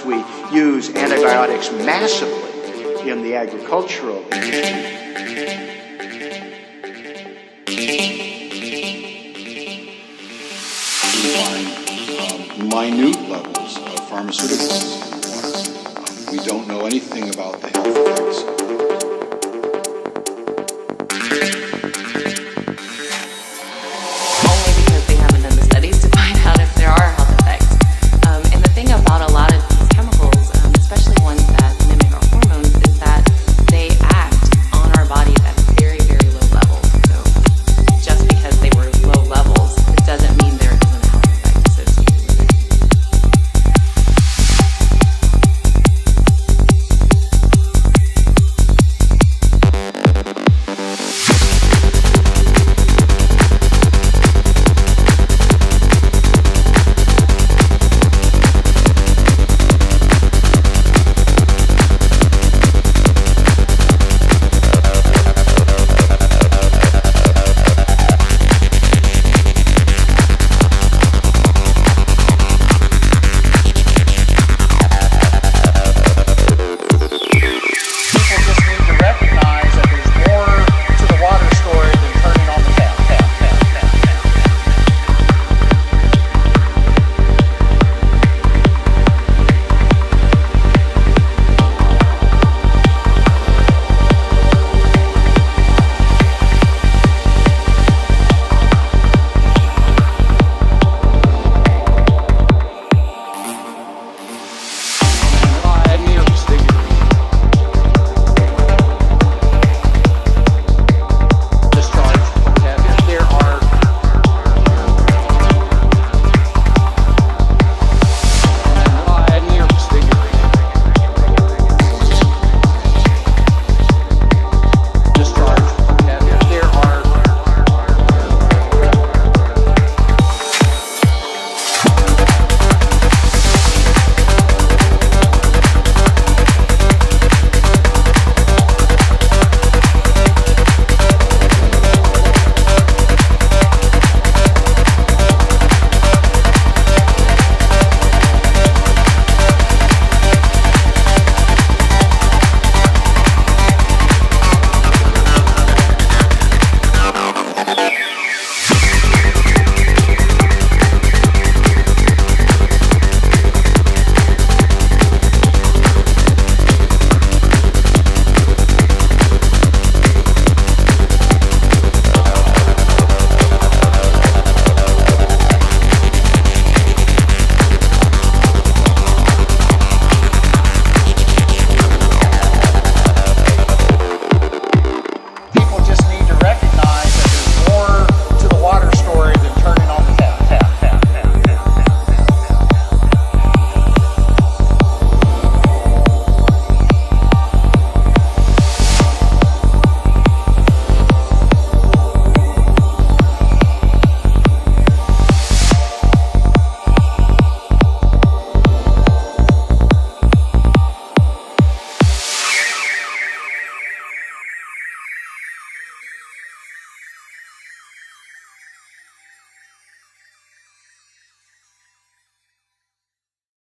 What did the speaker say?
because we use antibiotics massively in the agricultural industry. Minute levels of pharmaceuticals in water. We don't know anything about the health effects.